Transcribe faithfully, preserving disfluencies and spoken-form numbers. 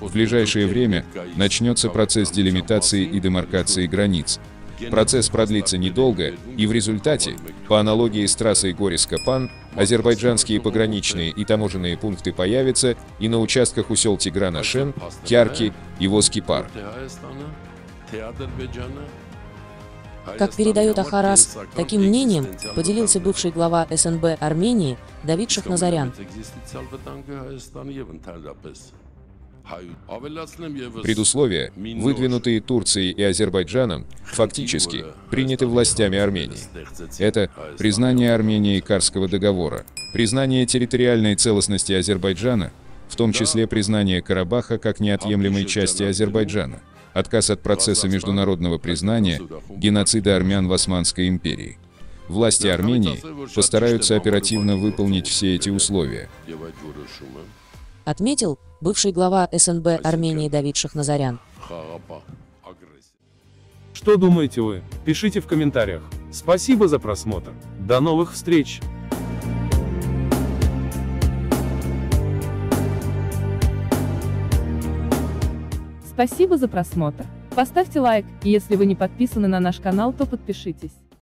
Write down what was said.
В ближайшее время начнется процесс делимитации и демаркации границ. Процесс продлится недолго, и в результате, по аналогии с трассой Горис-Капан, азербайджанские пограничные и таможенные пункты появятся и на участках у сел Тигранашен, Кярки и Воскепар. Как передает Axar.az, таким мнением поделился бывший глава эс эн бэ Армении Давид Шахназарян. Предусловия, выдвинутые Турцией и Азербайджаном, фактически приняты властями Армении. Это признание Армении Карского договора, признание территориальной целостности Азербайджана, в том числе признание Карабаха как неотъемлемой части Азербайджана, отказ от процесса международного признания геноцида армян в Османской империи. Власти Армении постараются оперативно выполнить все эти условия. Отметил бывший глава эс эн бэ Армении Давид Шахназарян. Что думаете вы? Пишите в комментариях. Спасибо за просмотр. До новых встреч! Спасибо за просмотр. Поставьте лайк, и если вы не подписаны на наш канал, то подпишитесь.